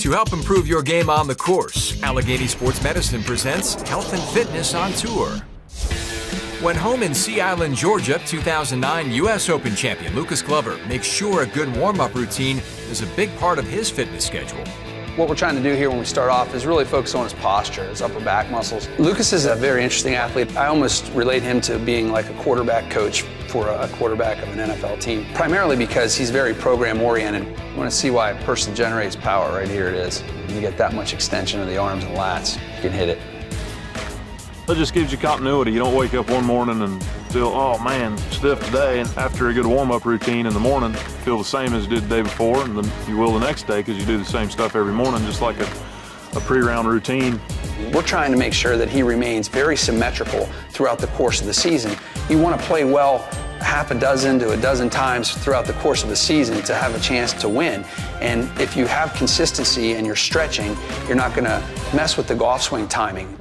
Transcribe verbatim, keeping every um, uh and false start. To help improve your game on the course, Allegheny Sports Medicine presents Health and Fitness on Tour. When home in Sea Island, Georgia, two thousand nine U S Open champion Lucas Glover makes sure a good warm-up routine is a big part of his fitness schedule. What we're trying to do here when we start off is really focus on his posture, his upper back muscles. Lucas is a very interesting athlete. I almost relate him to being like a quarterback coach for a quarterback of an N F L team, primarily because he's very program-oriented. You want to see why a person generates power. Right here it is. You get that much extension of the arms and lats, you can hit it. It just gives you continuity. You don't wake up one morning and feel, oh man, stiff today. And after a good warm-up routine in the morning, feel the same as you did the day before, and then you will the next day because you do the same stuff every morning, just like a, a pre-round routine. We're trying to make sure that he remains very symmetrical throughout the course of the season. You want to play well half a dozen to a dozen times throughout the course of the season to have a chance to win. And if you have consistency and you're stretching, you're not going to mess with the golf swing timing.